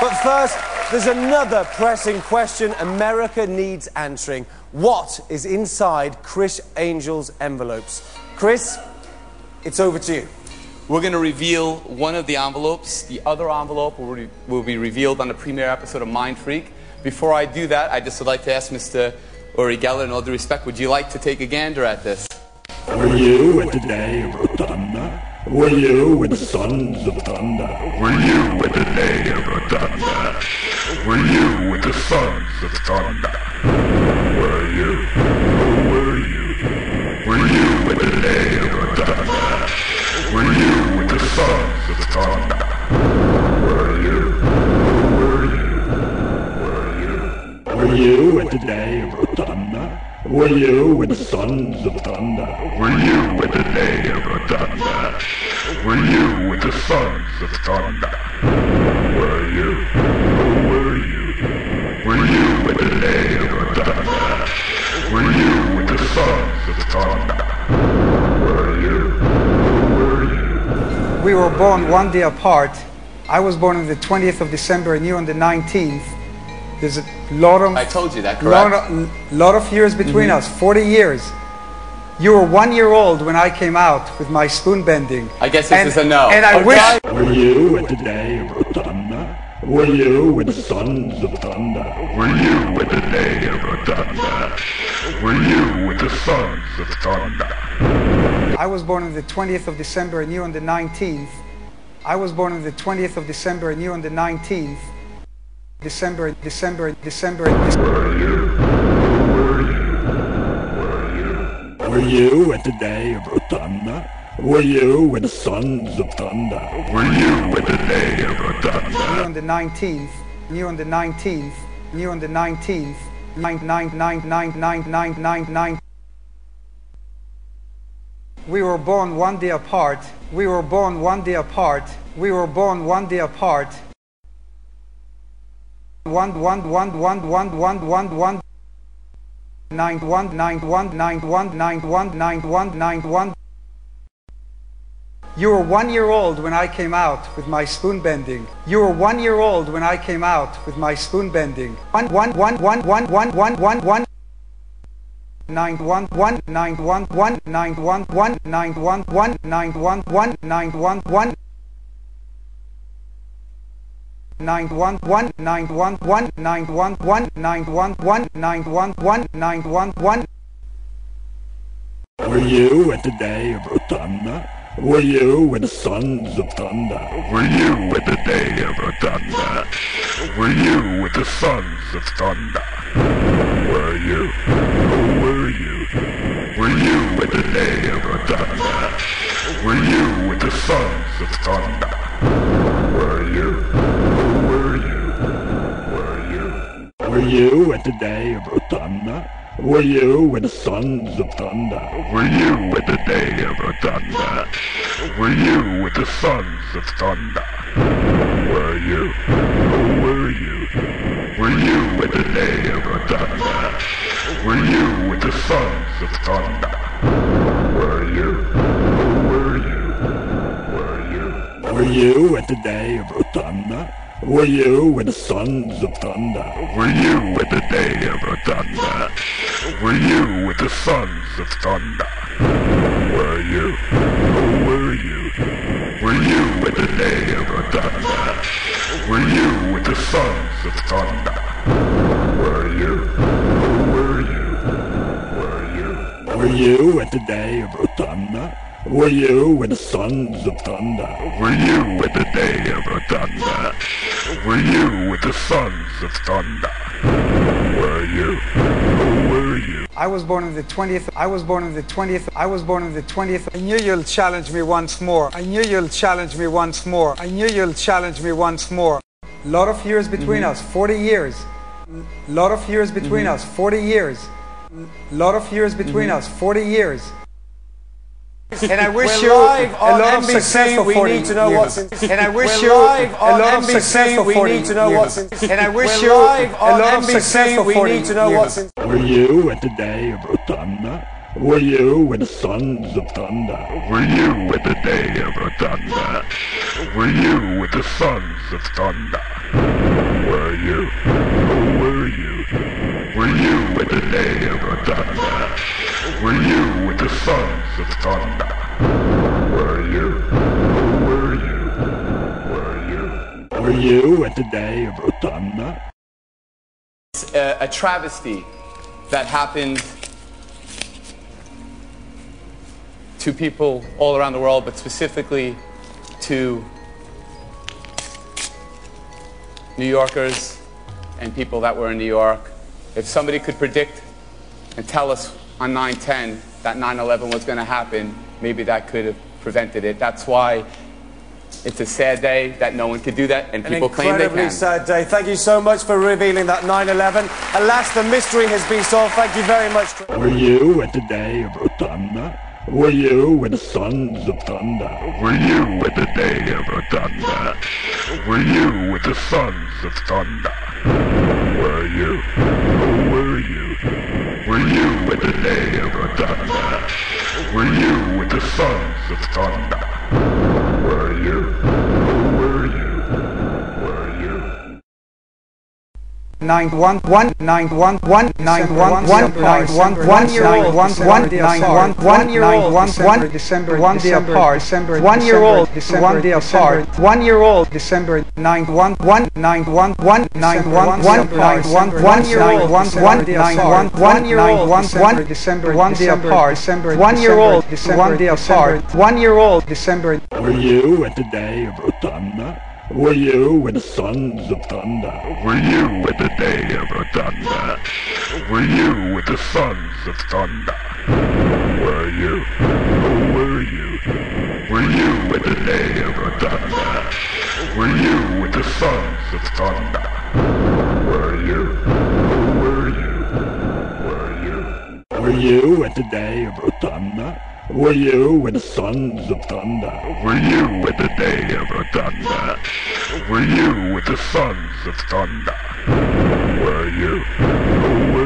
But first, there's another pressing question America needs answering. What is inside Criss Angel's envelopes? Criss, it's over to you. We're going to reveal one of the envelopes. The other envelope will be revealed on the premiere episode of Mind Freak. Before I do that, I just would like to ask Mr. Uri Geller, in all due respect, would you like to take a gander at this? Were you with the day of thunder? Were you with the sons of thunder? Were you with the day of thunder? Were you with the sons of thunder? Were you? Were you? Were you with the day of thunder? Were you with the sons of thunder? Were you? Were you? Were you? Were you with the day of thunder? Were you with the sons of thunder? Were you with the day of thunder? Were you with the sons of thunder? Were you? Were you? Were you with the day of thunder? Were you with the sons of thunder? Were you? Were you? We were born one day apart. I was born on the 20th of December and you on the 19th. There's a lot of... I told you that, correct? Lot of years between us, 40 years. You were 1 year old when I came out with my spoon bending. I guess this is a no. And I wish... Were you with the day of thunder? Were you with the sons of thunder? Were you with the day of thunder? Were you with the sons of thunder? I was born on the 20th of December and you on the 19th. I was born on the 20th of December and you on the 19th. December. Were you? Were you? Were you? Were you at the day of thunder? Were you with the sons of thunder? Were you with the day of thunder? You on the 19th. You on the 19th. You on the 19th. 9999999. We were born one day apart. We were born one day apart. We were born one day apart. One 9191919191919. You were 1 year old when I came out with my spoon bending. You were 1 year old when I came out with my spoon bending. 1 1 1 1 1 1 1 1 9 1 1 9 1 1 9 1 1 9 1 1 9 1 1 9 1 1 9 1 1. 9 1 1 9 1 1 9 1 1 9 1 1 9 1 1 9 1 1. Were you at the day of thunder? Were you with the sons of thunder? Were you with the day of thunder? Were you with the sons of thunder? Were you? Were you? Were you with the day of thunder? Were you with the sons of thunder? Were you? Were you at the day of thunder? Were you with the sons of thunder? Were you with the day of thunder? Were you with the sons of thunder? Were you? Were you? Were you with the day of thunder? Were you with the sons of thunder? Were you? Were you? Were you? Were you at the day of thunder? Were you with the sons of thunder? Were you with the day of thunder? Were you with the sons of thunder? Were you? Were you? Were you with the day of thunder? Were you with the sons of thunder? Were you? Were you? Were you? Were you at the day of thunder? Were you with the sons of thunder? Were you with the day of thunder? Were you with the sons of thunder? Were you? Were you? I was born on the 20th. I was born on the 20th. I was born on the 20th. I knew you'll challenge me once more. I knew you'll challenge me once more. I knew you'll challenge me once more. Lot of years between us, 40 years. Lot of years between us, 40 years. Lot of years between us, 40 years. And I wish you a lot of success for 40 years. And I wish you a lot of success for 40 years. And I wish you a lot of success for 40 years. Were you at the day of thunder? Were you with the sons of thunder? Were you with the day of thunder? Were you with the sons of thunder? Were you with the sons of thunder? Were you? Were you? Were you? Were you at the day of thunder? It's a travesty that happened to people all around the world, but specifically to New Yorkers and people that were in New York. If somebody could predict and tell us on 9/10 that 9/11 was going to happen, maybe that could have prevented it. That's why it's a sad day that no one could do that, and people claim they can. An incredibly sad day. Thank you so much for revealing that 9/11. Alas, the mystery has been solved. Thank you very much. Were you at the day of thunder? Were you with the sons of thunder? Were you with the day of thunder? Were you with the sons of thunder? Were you? Were you? Were you with the day of thunder? Were you with the sons of thunder? Were you? Were you? Were you? 1 year old December. Were you at the day of thunder? Were you with the sons of thunder? Were you with the day of thunder? Were you with the sons of thunder? Were you? Were you? Were you with the day of thunder? Were you with the sons of thunder? Were you? Were you? Were you? Were you at the day of thunder? Were you with the sons of thunder? Were you with the day of thunder? Were you with the sons of thunder? Were you?